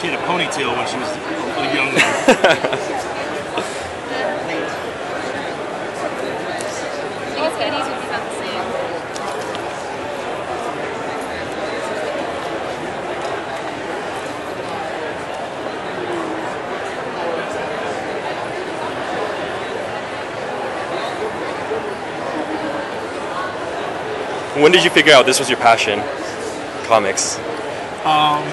She had a ponytail when she was a young one. I guess Hades would be about the same. When did you figure out this was your passion? Comics. Art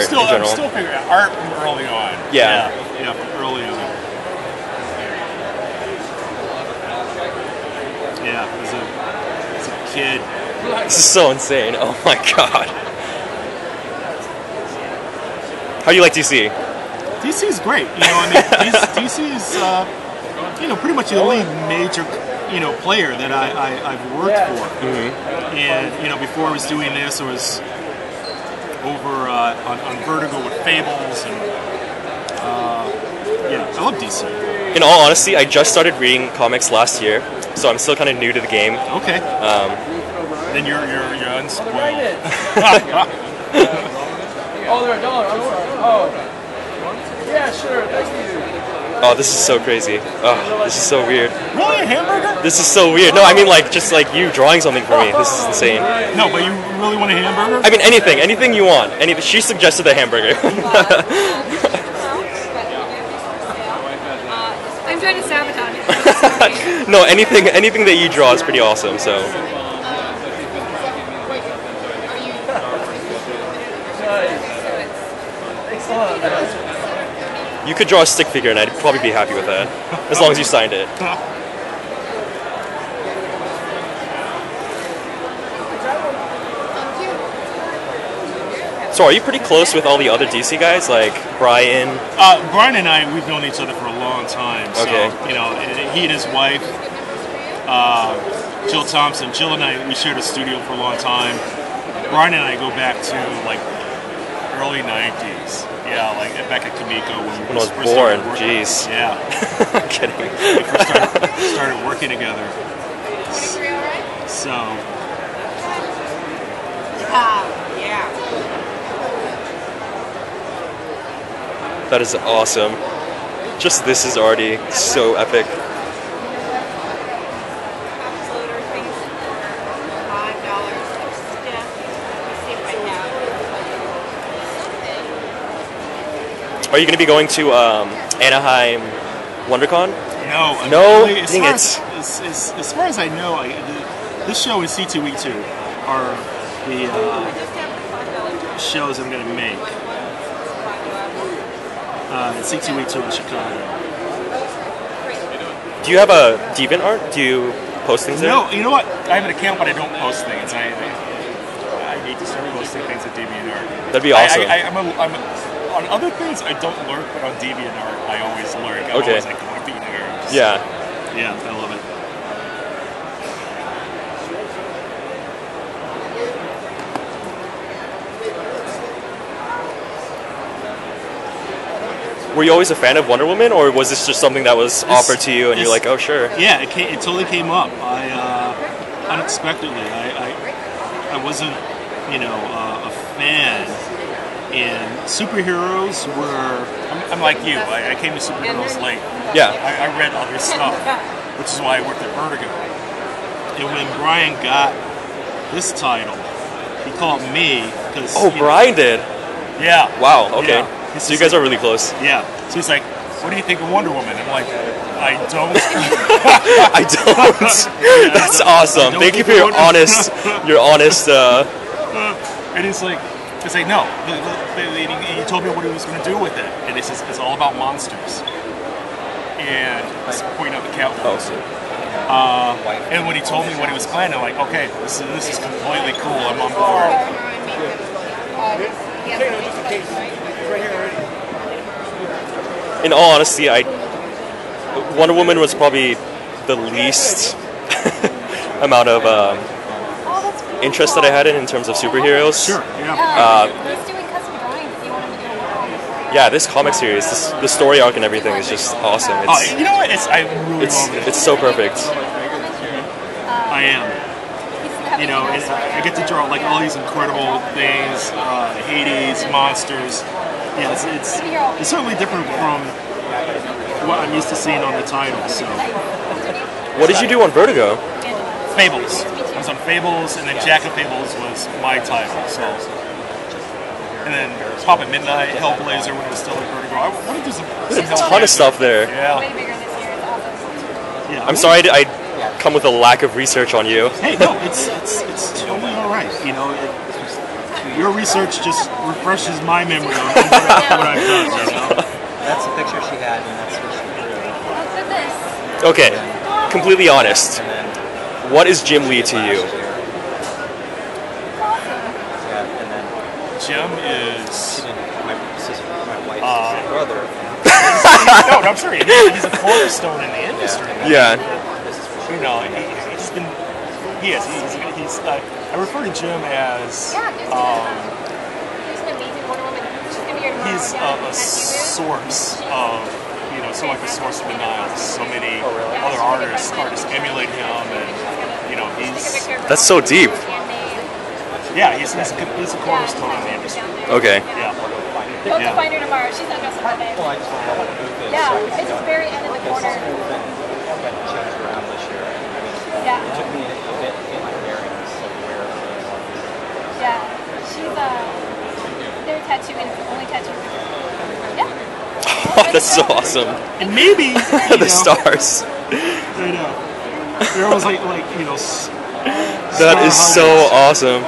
in general. I'm still figuring out art from early on. Yeah. Yeah, from early on. Yeah, as a kid. This is so insane. Oh my god. How do you like DC? DC is great. You know, I mean, DC is, you know, pretty much the only major, you know, player that I've worked for. Mm-hmm. And you know, before I was doing this, I was over on Vertigo with Fables, and yeah, I love DC. In all honesty, I just started reading comics last year, so I'm still kind of new to the game. Okay. Then you're unspoiled. Oh, they're a dollar. Oh, yeah, sure. Oh, this is so crazy. Oh, this is so weird. Really, a hamburger? This is so weird. No, I mean like just like you drawing something for me. This is insane. No, but you really want a hamburger? I mean anything, anything you want. Anything. She suggested the hamburger. I'm trying to sabotage it. No, anything that you draw is pretty awesome. So. You could draw a stick figure and I'd probably be happy with that. As long as you signed it. So are you pretty close with all the other DC guys, like Brian? Brian and I, we've known each other for a long time. So, okay. You know, he and his wife, Jill Thompson. Jill and I, we shared a studio for a long time. Brian and I go back to, like, early 90s. Yeah, like back at Kamiko when I was born. Jeez. Yeah. I'm kidding. We first started working together. So. Yeah. That is awesome. Just this is already so epic. Are you going to be going to Anaheim WonderCon? No. I mean, no? Really, as far as I know, this show and C2E2 are the shows I'm going to make. C2E2 in Chicago. Do you have a DeviantArt? Do you post things there? No, you know what? I have an account, but I don't post things. I hate to start posting things at DeviantArt. That'd be awesome. On other things, I don't lurk, but on DeviantArt, I always lurk. I'm always like, I want to be there. Just, yeah, I love it. Were you always a fan of Wonder Woman, or was this just something that was offered to you, and you're like, oh, sure? Yeah, it totally came up. Unexpectedly, I wasn't, you know, a fan. And superheroes were, I'm like you, I came to superheroes late. Yeah. I read other stuff, which is why I worked at Vertigo. And when Brian got this title, he called me. Oh, Brian did? Yeah. Wow, okay. Yeah. So you guys are really close. Yeah. So he's like, what do you think of Wonder Woman? I'm like, I don't. I don't. That's awesome. Don't. Thank you for your honest, And it's like, they say, no, he told me what he was going to do with it. And it's just, it's all about monsters. And let's point out the cat walls. And when he told me what he was planning, I'm like, okay, this is completely cool. I'm on board. In all honesty, Wonder Woman was probably the least amount of... interest that I had in terms of superheroes. Sure. Yeah. He's doing custom drawings if you want him to do a lot. Yeah, this comic series, the story arc and everything is just awesome. It's, you know what? It's so perfect. I am. You know, and I get to draw like all these incredible things, Hades, monsters, yeah, it's certainly different from what I'm used to seeing on the title. So, what did you do on Vertigo? Fables. I was on Fables, and then Jack of Fables was my title. So, and then Pop at Midnight, Hellblazer when it was still in Vertigo. I wanted to do some ton of stuff there. Yeah. Yeah. I'm sorry I come with a lack of research on you. Hey, no, it's totally all right. You know, your research just refreshes my memory on what I've done. You know? That's the picture she had, and that's what she drew. Okay, completely honest. What is Jim Lee to you? Jim is my brother. No, I'm sure he's a cornerstone in the industry. Yeah. You know, he's been. He's I refer to Jim as. There's an amazing Wonder Woman. She's gonna be here tomorrow. He's a source of. So like the source of the Nile, so many other artists emulate him, and you know he's. That's so deep. Yeah, he's a cornerstone in the industry. Okay. Yeah. Go to find her tomorrow. She's not dressed up today. Yeah, it's very end of the corner. Yeah. It took me a bit to get my bearings of where I want to be. Yeah, she's their tattoo and only tattoo. Yeah. Oh, that's so awesome. And maybe the stars. I know. They're almost like you know. That is so awesome.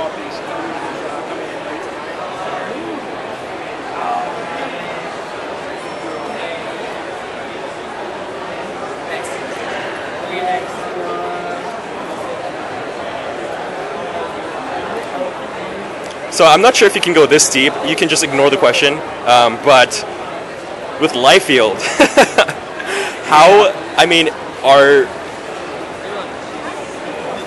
So I'm not sure if you can go this deep. You can just ignore the question, but. With Liefield, how, I mean, are...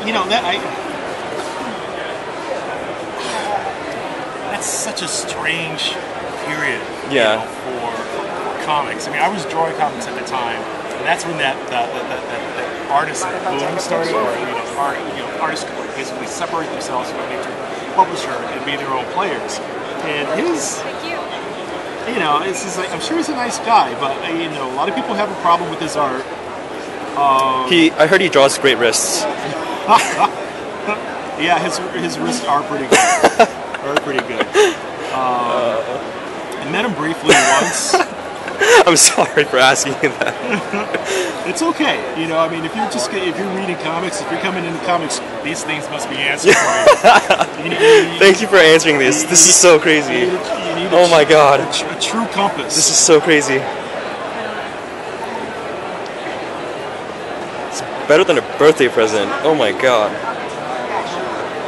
You know, that's such a strange period, yeah. You know, for comics. I mean, I was drawing comics at the time, and that's when that artist boom started, where artists could basically separate themselves from a major publisher and be their own players. And his... You know, it's just like, I'm sure he's a nice guy, but you know, a lot of people have a problem with his art. I heard he draws great wrists. Yeah, his wrists are pretty good. Are pretty good. I met him briefly once. I'm sorry for asking you that. It's okay. You know, I mean, if you're reading comics, if you're coming into comics, these things must be answered for you. Thank you for answering this. This is so crazy. Oh my God. A true compass. This is so crazy. It's better than a birthday present. Oh my God.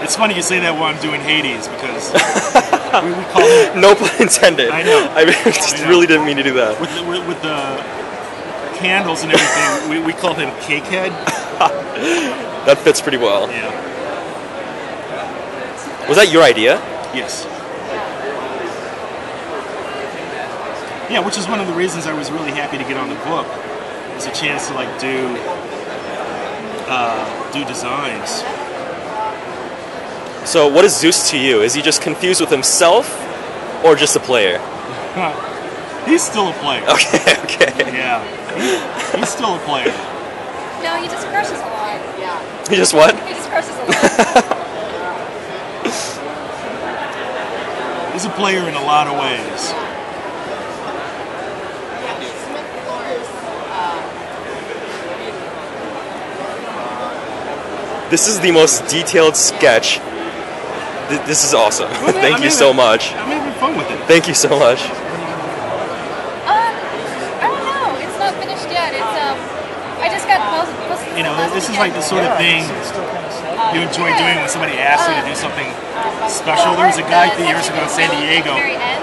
It's funny you say that while I'm doing Hades, because we call it... No pun intended. I know. I just really didn't mean to do that. With the candles and everything, we call him Cakehead. That fits pretty well. Yeah. Was that your idea? Yes. Yeah, which is one of the reasons I was really happy to get on the book. It's a chance to like do designs. So, what is Zeus to you? Is he just confused with himself, or just a player? He's still a player. Okay. Okay. Yeah. He's still a player. No, he just crushes a lot. Yeah. He just what? He just crushes a lot. He's a player in a lot of ways. This is the most detailed sketch. This is awesome. Well, Thank you so much. I'm having fun with it. Thank you so much. I don't know. It's not finished yet. It's I just got most you know, this is like the sort of thing you enjoy doing when somebody asks you to do something special. There was a guy 3 years ago in San Diego.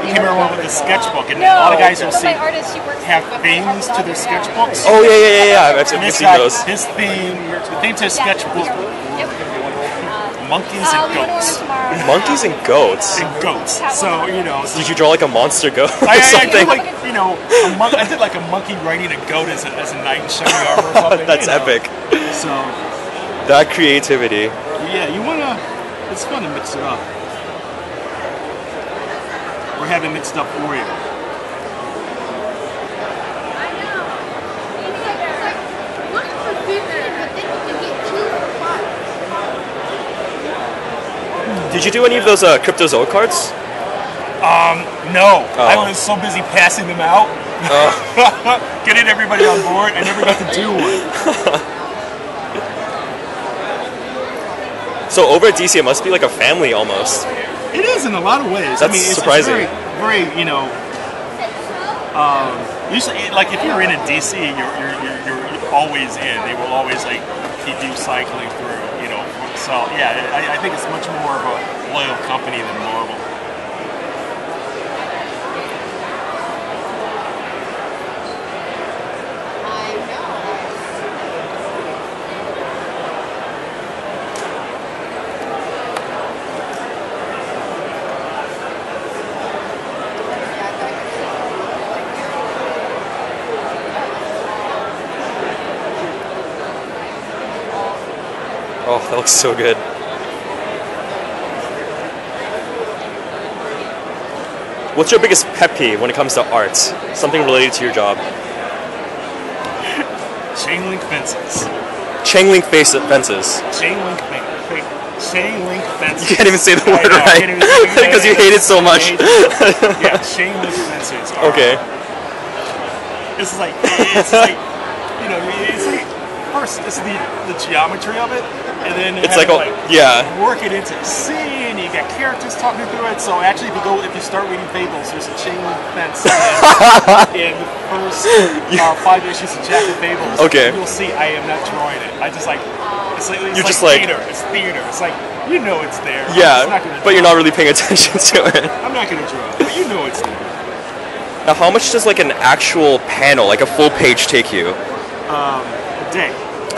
He came around with a sketchbook, and a lot of guys you'll see have themes to their sketchbooks. Oh yeah. I've actually seen those. His theme. The theme to his sketchbook. Monkeys and goats. Monkeys and goats. And goats. So you know. So did you draw like a monster goat or something? I did like I did like a monkey riding a goat as a knight in shiny armor or something. That's epic. So that creativity. Yeah, you wanna. It's fun to mix it up. We're having mixed up Oreo. Did you do any of those CryptoZoic cards? No. I was so busy passing them out, getting everybody on board. I never got to do one. So over at DC, it must be like a family almost. It is in a lot of ways. That's I mean, it's surprising. It's very, very, you know. Usually, like if you're in a DC, you're always in. They will always like keep you cycling through. You know, so yeah, I think it's much more of a loyal company than normal. Oh, that looks so good. What's your biggest pet peeve when it comes to art? Something related to your job? Chain link fences. Chain link fences. Chain link fences. Chain link fences. You can't even say the word right because you hate it so much. Yeah, chain link fences. Okay. It's like you know, it's like. First, it's the geometry of it, and then it's work it into a scene. You got characters talking through it. So actually, if you start reading Fables, there's a chain link fence in the first 5 issues of Jack of Fables. Okay, you'll see I am not drawing it. I just like it's like theater. It's theater. It's like you know it's there. Yeah, but you're not really paying attention to it. I'm not gonna draw it, but you know it's there. Now, how much does like an actual panel, like a full page, take you?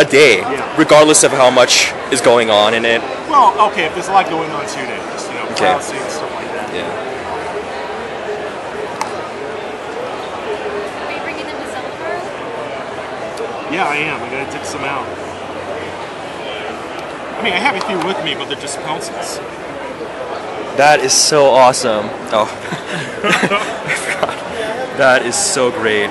A day, yeah. Regardless of how much is going on in it. Well, okay, if there's a lot going on too, then just, you know, crowd scene and stuff like that. Yeah. Are you bringing them to sell first? Yeah, I am. I gotta tip some out. I mean, I have a few with me, but they're just pencils. That is so awesome. Oh. That is so great.